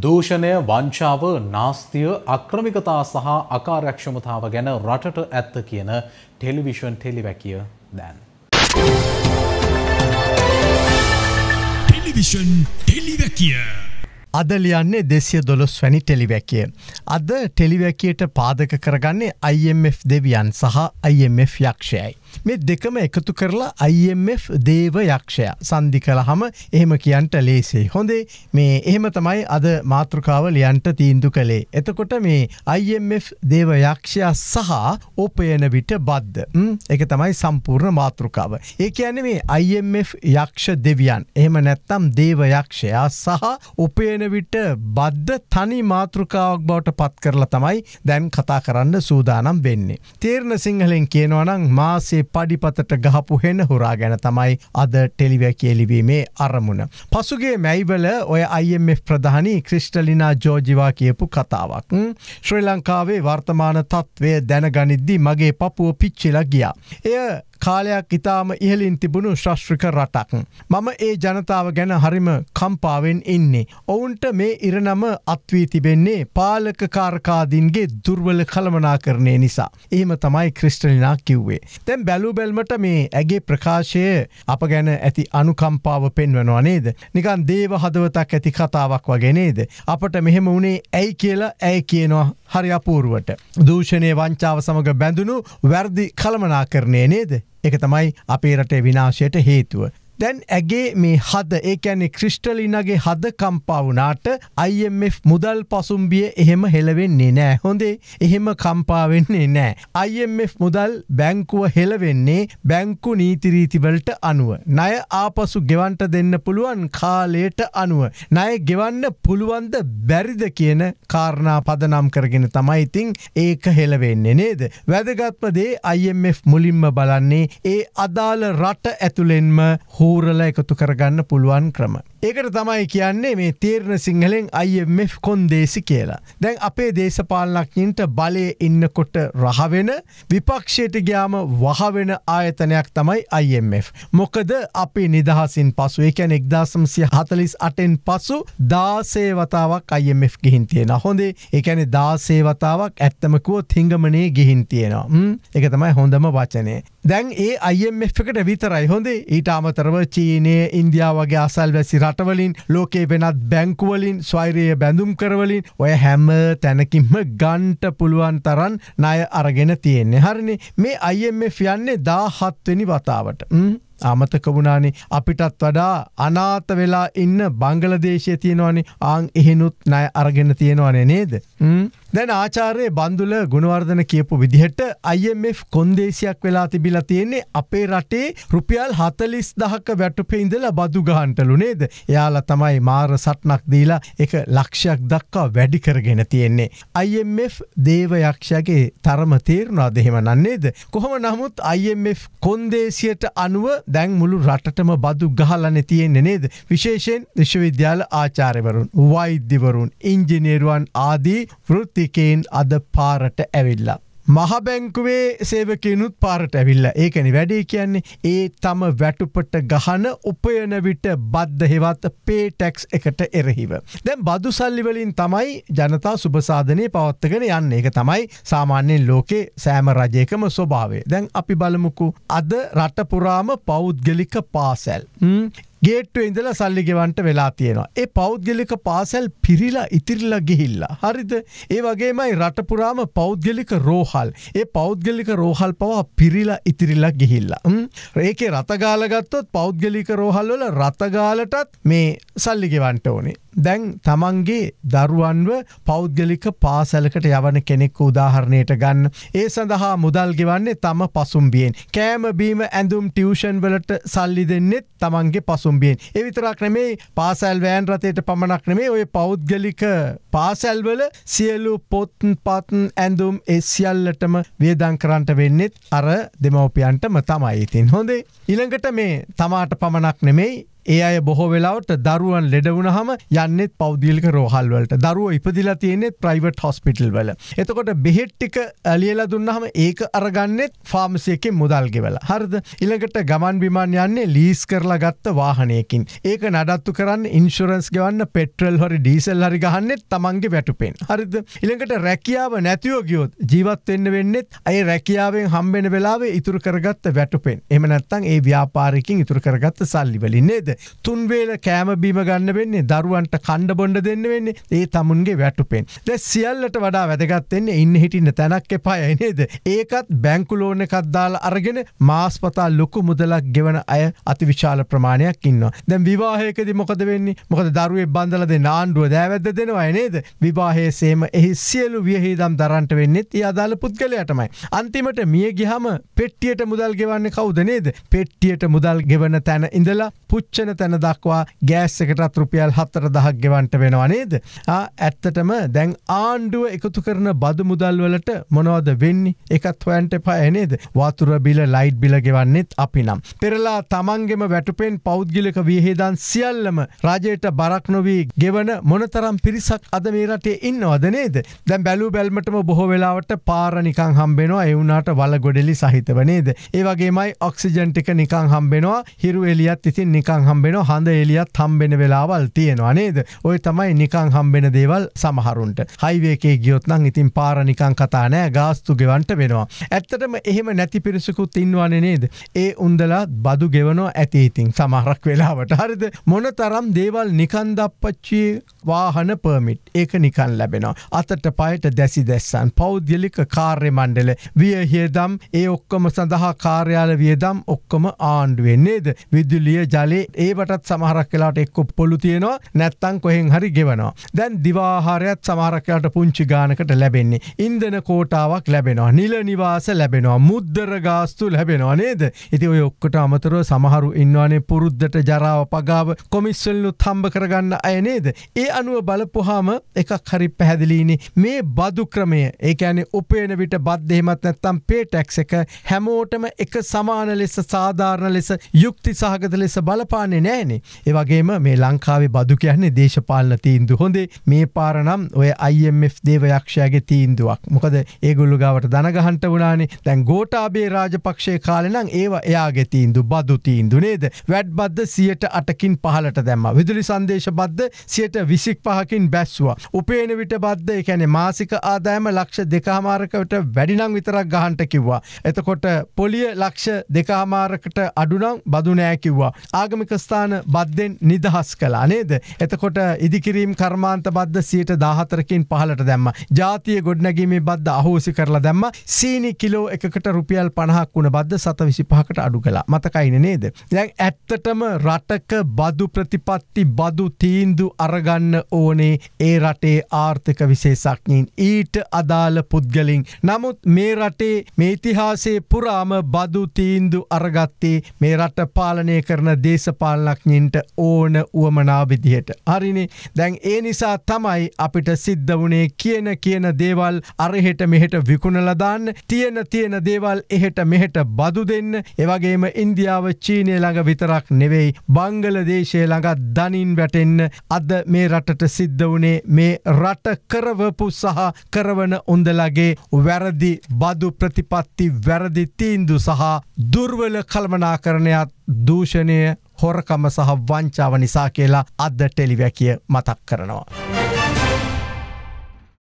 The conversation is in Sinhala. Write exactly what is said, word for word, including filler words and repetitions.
දූෂණය වංචාව නාස්තිය අක්‍රමිකතා සහ අකාර්යක්ෂමතාව ගැන රටට ඇත්ත කියන ටෙලිවිෂන් ටෙලිවැකිය දැන්. ටෙලිවිෂන් ටෙලිවැකිය අද ලියන්නේ දෙසිය දොළොස් වැනි ටෙලිවැකිය. අද ටෙලිවැකියට පාදක කරගන්නේ I M F දෙවියන් සහ I M F යක්ෂයයි. මේ දෙකම එකතු කරලා I M F දේව යක්ෂය සන්ධි කළහම එහෙම කියන්ට ලේසේ. හොඳේ මේ එහෙම තමයි අද මාතෘකාව ලියන්ට තීන්දු කළේ. එතකොට මේ I M F දේව යක්ෂයා සහ ඕපයන විට බද්ද. ඒක තමයි සම්පූර්ණ මාතෘකාව. ඒ කියන්නේ මේ I M F යක්ෂ දෙවියන්. එහෙම නැත්නම් දේව යක්ෂයා සහ ඕපයන විට බද්ද තනි මාතෘකාවක් බවට පත් කරලා තමයි දැන් කතා කරන්න සූදානම් වෙන්නේ. තේරණ සිංහලෙන් කියනවා නම් මාසේ පඩිපතට ගහපු හෙන හොරා ගැන තමයි අද ටෙලිවැකිය ලිවීමේ අරමුණ. පසුගේ මැයිවල ඔය I M F ප්‍රධානී ක්‍රිස්ටලිනා ජෝර්ජිවා කියපු කතාවක්. ශ්‍රී ලංකාවේ වර්තමාන තත්ත්වය දැනගනිද්දී මගේ පපුව පිච්චිලා ගියා. එය කාලයක් ඉතාම ඉහලින් තිබුණු ශාස්ත්‍රික රටක්. මම ඒ ජනතාව ගැන හරිම කම්පාවෙන් ඉන්නේ. ඔවුන්ට මේ ඉරණම අත්වී තිබෙන්නේ පාලක කාර්කාදීන්ගේ දුර්වල කළමනාකරණය නිසා. එහෙම තමයි ක්‍රිස්ටලිනා කිව්වේ. දැන් බැලූ බැල්මට මේ ඇගේ ප්‍රකාශය අප ගැන ඇති අනුකම්පාව පෙන්වනවා නේද? නිකන් දේව හදවතක් ඇති කතාවක් වගේ නේද? අපට මෙහෙම වුණේ ඇයි කියලා ඇයි කියනවා හරි අපූර්වට. දූෂණය වංචාව සමග බැඳුණු වැරදි කළමනාකරණය නේද? එක තමයි අපේ රටේ විනාශයට හේතුව. දැන් ඇගේ මේ හද ඒ කියන්නේ ක්‍රිස්ටලිනාගේ හද කම්පා වුණාට I M F මුදල් පසුම්බිය එහෙම හෙලවෙන්නේ නැහැ. හොඳේ එහෙම කම්පා වෙන්නේ නැහැ. I M F මුදල් බැංකුව හෙලවෙන්නේ බැංකු නීති රීති වලට අනුව. ණය ආපසු ගෙවන්න දෙන්න පුළුවන් කාලයට අනුව. ණය ගෙවන්න පුළුවන්ද බැරිද කියන කාරණා පදනම් කරගෙන තමයි ඉතින් ඒක හෙලවෙන්නේ නේද? වැදගත්ම දේ I M F මුලින්ම බලන්නේ ඒ අදාළ රට ඇතුළෙන්ම ඌරලා එකතු කරගන්න පුළුවන් ක්‍රම. ඒකට තමයි කියන්නේ මේ තීරණ සිංහලෙන් I M F කොන්දේසි කියලා. දැන් අපේ දේශපාලනඥයින්ට බලයේ ඉන්නකොට රහ වෙන විපක්ෂයට ගියාම වහ වෙන ආයතනයක් තමයි I M F. මොකද අපි නිදහසින් පසු ඒ කියන්නේ එක්දාස් නවසිය හතළිස් අටෙන් පසු දාසේ වතාවක් I M F ගිහින් තියෙනවා. හොඳේ ඒ කියන්නේ දාසේ වතාවක් ඇත්තම කිව්වොත් හිඟමනේ ගිහින් තියෙනවා. ඒක තමයි හොඳම වචනේ. දැන් ඒ I M F එකට විතරයි හොඳේ ඊට අමතරව චීනය ඉන්දියා වගේ අසල්වැසි රටවලින් ලෝකේ වෙනත් බැංකුවලින් ස්වෛරීය බැඳුම් කරවලින් ඔය හැම තැනකින්ම ගන්ට පුළුවන් තරන් ණය අරගෙන තියෙන්නේ. හරිනේ මේ I M F යන්නේ දාහත් වෙනි වතාවට. අමතක වුණානේ අපිටත් වඩා අනාත වෙලා ඉන්න බංගලදේශයේ තියෙනවනේ ආන් එහෙනුත් ණය අරගෙන තියෙනවනේ නේද? දැන් ආචාර්ය බන්දුල ගුණවර්ධන කියපු විදිහට I M F කොන්දේසියක් වෙලා තිබිලා තියෙන්නේ අපේ රටේ රුපියල් හතළිස් දහසක වැටුපේ ඉඳලා බදු ගහන්නලු නේද? එයාලා තමයි මාර සටනක් දීලා ඒක ලක්ෂයක් දක්වා වැඩි කරගෙන තියෙන්නේ. I M F දේව යක්ෂයාගේ තරම තීරණාද එහෙම නන්නේද? කොහොම නමුත් I M F කොන්දේසියට අනුව දැන් මුළු රටටම බදු ගහලානේ තියෙන්නේ නේද? විශේෂයෙන් විශ්වවිද්‍යාල ආචාර්යවරුන්, වෛද්‍යවරුන්, ඉංජිනේරුවන් ආදී වෘත්තිකයන් අද පාරට ඇවිල්ලා. මහ බැංකුවේ සේවකයනුත් පාරට ඇවිල්ලා. ඒකනේ වැඩේ කියන්නේ ඒ තම වැටුපට ගහන උපයන විට බද්ද හෙවත් පේ ටැක්ස් එකට එරෙහිව. දැන් බදු සල්ලි වලින් තමයි ජනතා සුබසාධනය පවත්වාගෙන යන්නේ. ඒක තමයි සාමාන්‍යයෙන් ලෝකේ සෑම රජයකම ස්වභාවය. දැන් අපි බලමුකෝ අද රට පුරාම පෞද්ගලික පාසල් ගේට්ටුවේ ඉඳලා සල්ලි ගෙවන්න වෙලා තියෙනවා. ඒ පෞද්ගලික පාසල් පිරිලා ඉතිරිලා ගිහිල්ලා. හරිද? ඒ වගේමයි රට පුරාම පෞද්ගලික රෝහල්. ඒ පෞද්ගලික රෝහල් පවා පිරිලා ඉතිරිලා ගිහිල්ලා. ඒකේ රත ගාලා ගත්තොත් පෞද්ගලික රෝහල් වල රත ගාලටත් මේ සල්ලි ගෙවන්න ඕනේ. දැන් තමන්ගේ දරුවන්ව පෞද්ගලික පාසලකට යවන කෙනෙක් උදාහරණයට ගන්න. ඒ සඳහා මුදල් ගෙවන්නේ තම පසුම්බියෙන්. කෑම බීම ඇඳුම් ටියුෂන් වලට සල්ලි දෙන්නෙත් තමන්ගේ පසුම්බියෙන්. එවිතරක් නෙමේ පාසැල් වෑන් රථයට පමණක් නෙමේ ඔය පෞද්ගලික පාසැල්වල සියලු පොත් පත් ඇඳුම් ඒ සියල්ලටම වියදම් කරන්නට වෙන්නෙත් අර දෙමව්පියන්ටම තමයි. ඉතින් හොඳේ ඊළඟට මේ තමාට පමණක් නෙමේ ඒ අය බොහෝ වෙලාවට දරුවන් ලෙඩ වුණාම යන්නේත් පෞද්ගලික රෝහල් වලට. දරුවෝ ඉපදිලා තියෙන්නේ ප්‍රයිවට් හොස්පිටල් වල. එතකොට බෙහෙත් ටික ලියලා දුන්නාම ඒක අරගන්නෙත් ෆාමසි එකේ මුදල් ගෙවලා. හරිද? ඊළඟට ගමන් බිමන් යන්නේ ලීස් කරලා ගත්ත වාහනයකින්. ඒක නඩත්තු කරන්න ඉන්ෂුරන්ස් ගෙවන්න පෙට්‍රල් හරි ඩීසල් හරි ගහන්නෙත් තමන්ගේ වැටුපෙන්. හරිද? ඊළඟට රැකියාව නැතිව ගියොත් ජීවත් වෙන්න වෙන්නෙත් අය රැකියාවෙන් හම්බෙන වෙලාවේ ඉතුරු කරගත්ත වැටුපෙන්. එහෙම නැත්නම් ඒ ව්‍යාපාරිකෙන් ඉතුරු කරගත්ත සල්ලි වලින් නේද? තුන්වේල කෑම බීම ගන්න වෙන්නේ දරුවන්ට කණ්ඩ බොණ්ඩ දෙන්න වෙන්නේ ඒ තමුන්ගේ වැටුපෙන්. දැන් සියල්ලට වඩා වැදගත් වෙන්නේ ඉන්න හිටින්න තැනක් එපායි නේද? ඒකත් බැංකු ලෝන් එකක් දාලා අරගෙන මාස්පතාල ලොකු මුදලක් ගෙවන අය අතිවිශාල ප්‍රමාණයක් ඉන්නවා. දැන් විවාහයකදී මොකද වෙන්නේ? මොකද දරුවේ බඳලා දෙන ආණ්ඩුව දෑවැද්ද දෙනවා නේද? විවාහයේ සේම එහි සියලු වියහිදම් දරන්නට වෙන්නේ ඒ අදාළ පුද්ගලයාටමයි. අන්තිමට මිය ගියාම පෙට්ටියට මුදල් ගෙවන්නේ කවුද නේද? පෙට්ටියට මුදල් ගෙවන තැන ඉඳලා පුච්ච තැන දක්වා ගෑස් එකටත් රුපියල් හතර දහසක් ගෙවන්ට වෙනවා නේද? ආ ඇත්තටම දැන් ආණ්ඩුව එකතු කරන බදු මුදල් වලට මොනවද වෙන්නේ? ඒකත් හොයන්න එපා නේද? වතුර බිල, ලයිට් බිල ගෙවන්නෙත් අපි නම්. පෙරලා තමන්ගෙම වැටුපෙන් පෞද්ගලික වියහිදම් සියල්ලම රජයට බරක් නොවි ගෙවන මොනතරම් පිරිසක් අද මේ රටේ ඉන්නවද නේද? දැන් බැලු බැලමටම බොහෝ වෙලාවට පාර නිකන් හම්බෙනවා ඒ වුණාට වල ගොඩලි සහිතව නේද? ඒ වගේමයි ඔක්සිජන් ටික නිකන් හම්බෙනවා හිරු එළියත් ඉතින් නිකන් හම්බෙන හඳ එළියත් හම්බෙන වෙලාවල් තියෙනවා නේද? ඔය තමයි නිකන් හම්බෙන දේවල් සමහරුන්ට. හයිවේ එකේ ගියොත් නම් ඉතින් පාර නිකන් කතා නෑ ගාස්තු ගෙවන්න වෙනවා. ඇත්තටම එහෙම නැති පිරිසකුත් ඉන්නවනේ නේද? ඒ උන්දලා බදු ගෙවනවා ඇති ඉතින් සමහරක් වෙලාවට. හරිද? මොනතරම් දේවල් නිකන් දප්පච්චි වාහන පර්මිට් ඒක නිකන් ලැබෙනවා. අතට පයට දැසි දැස්සන් පෞද්ගලික කාර්ය මණ්ඩල වියහියදම් ඒ ඔක්කොම සඳහා කාර්යාල වියදම් ඔක්කොම ආණ්ඩුවෙන් නේද? විදුලිය ජලය ඒවටත් සමහරක් වෙලාවට එක්ක පොළු තියෙනවා නැත්නම් කොහෙන් හරි ගෙවනවා. දැන් දිවාහාරයත් සමහරක් වෙලාවට පුංචි ගානකට ලැබෙන්නේ. ඉන්ධන කෝටාවක් ලැබෙනවා. නිල නිවාස ලැබෙනවා. මුද්දර ගාස්තු ලැබෙනවා නේද? ඉතින් ඔය ඔක්කොට අමතරව සමහරු ඉන්නවනේ පුරුද්දට ජරාව පගාව කොමිස්සල්ලුත් හම්බ කරගන්න අය නේද? ඒ අනුව බලපුවාම එකක් හරි පැහැදිලිනේ මේ බදු ක්‍රමය. ඒ කියන්නේ උපයන විට බද්ද එහෙමත් නැත්නම් පේ ටැක්ස් එක හැමෝටම එක සමාන ලෙස සාධාරණ ලෙස යුක්ති සහගත ලෙස බලපාන නෑනේ. ඒ වගේම මේ ලංකාවේ බදු කියන්නේ දේශපාලන තීන්දුව. හොඳේ මේ පාර නම් ඔය I M F දේවයක්ෂයාගේ තීන්දුවක්. මොකද ඒගොල්ලෝ ගාවට ධන ගහන්න වුණානේ. දැන් ගෝඨාභය රාජපක්ෂේ කාලේ නම් ඒව එයාගේ තීන්දුව බදු තීන්දුව නේද? වැඩ් බද්ද සියයට අටකින් පහළට දැම්මා. විදුලි සංදේශ බද්ද සියයට විසිපහකින් බැස්සුවා. උපේන විට බද්ද ඒ කියන්නේ මාසික ආදායම ලක්ෂ දෙකමාරකට වැඩි නම් විතරක් ගහන්න කිව්වා. එතකොට පොලිය ලක්ෂ දෙකමාරකට අඩු නම් බදු නෑ කිව්වා. ආගමික ස්ථාන බද්දෙන් නිදහස් කළා නේද? එතකොට ඉදිකිරීම් කර්මාන්ත බද්ද සියයට දහහතරකින් පහළට දැම්මා. ජාතිය ගොඩනැගීමේ බද්ද අහෝසි කරලා දැම්මා. සීනි කිලෝ එකකට රුපියල් පනහක් වුණ බද්ද සතවිසිපහකට අඩු කළා. මතකයිනේ නේද? දැන් ඇත්තටම රටක බදු ප්‍රතිපත්ති බදු තීන්දුව අරගන්න ඕනේ ඒ රටේ ආර්ථික විශේෂඥයින් ඊට අදාළ පුද්ගලින්. නමුත් මේ රටේ මේ ඉතිහාසයේ පුරාම බදු තීන්දුව අරගත්තේ මේ රට පාලනය කරන දේශපාලන ලක්නින්ට ඕන උවමනා විදිහට. හරිනේ. දැන් ඒ නිසා තමයි අපිට සිද්ධ වුණේ කියන කියන දේවල් අරහෙට මෙහෙට විකුණලා දාන්න, තියෙන තියෙන දේවල් එහෙට මෙහෙට බදු දෙන්න. ඒ වගේම ඉන්දියාව චීනය ළඟ විතරක් නෙවෙයි බංගලදේශය ළඟ දනින් වැටෙන්න අද මේ රටට සිද්ධ වුණේ මේ රට කරවපු සහ කරවන උන්දලගේ වැරදි බදු ප්‍රතිපත්ති, වැරදි තීන්දුව සහ දුර්වල කළමනාකරණයත් දූෂණය, හොරකම සහ වංචාව නිසා කියලා අද ටෙලිවැකිය මතක් කරනවා.